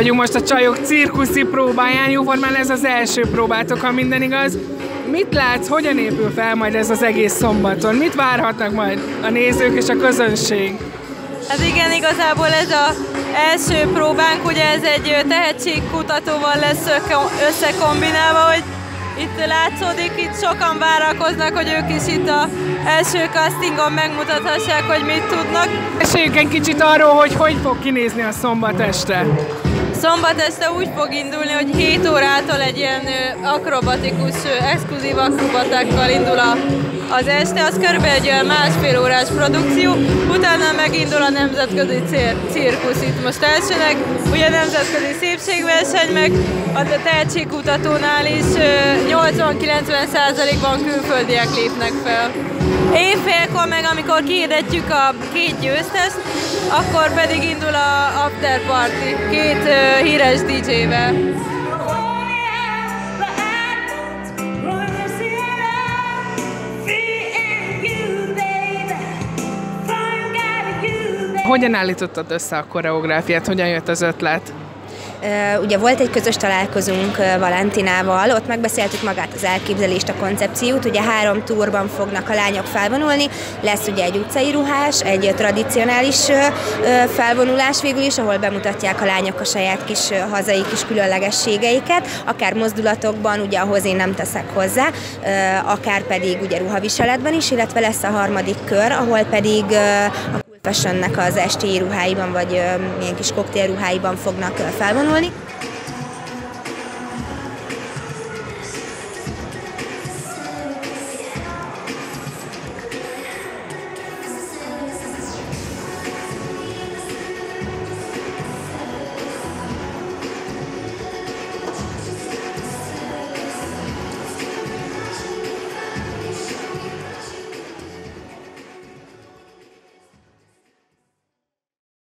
vagyunk most a Csajok cirkuszi próbáján, jóformán ez az első próbátok, ha minden igaz. Mit látsz, hogyan épül fel majd ez az egész szombaton? Mit várhatnak majd a nézők és a közönség? Hát igen, igazából ez az első próbánk, ugye ez egy tehetségkutatóval lesz összekombinálva, hogy itt látszódik, itt sokan várakoznak, hogy ők is itt az első castingon megmutathassák, hogy mit tudnak. Meséljük egy kicsit arról, hogy hogy fog kinézni a szombat este. Szombat este úgy fog indulni, hogy 7 órától egy ilyen akrobatikus, exkluzív akrobatákkal indul az este, az körülbelül egy olyan másfél órás produkció, utána megindul a nemzetközi cirkusz itt most elsőnek, ugye nemzetközi szépségverseny, meg a tehetségkutatónál is 80-90%-ban külföldiek lépnek fel. Éjfélkor meg, amikor kiirdetjük a két győztest, akkor pedig indul a after party két híres DJ-vel. Hogyan állítottad össze a koreográfiát? Hogyan jött az ötlet? Ugye volt egy közös találkozunk Valentinával, ott megbeszéltük magát az elképzelést, a koncepciót, ugye 3 túrban fognak a lányok felvonulni, lesz ugye egy utcai ruhás, egy tradicionális felvonulás végül is, ahol bemutatják a lányok a saját kis hazai kis különlegességeiket, akár mozdulatokban, ugye ahhoz én nem teszek hozzá, akár pedig ugye ruhaviseletben is, illetve lesz a harmadik kör, ahol pedig a Fashionnek az esti ruháiban, vagy ilyen kis koktélruháiban fognak felvonulni.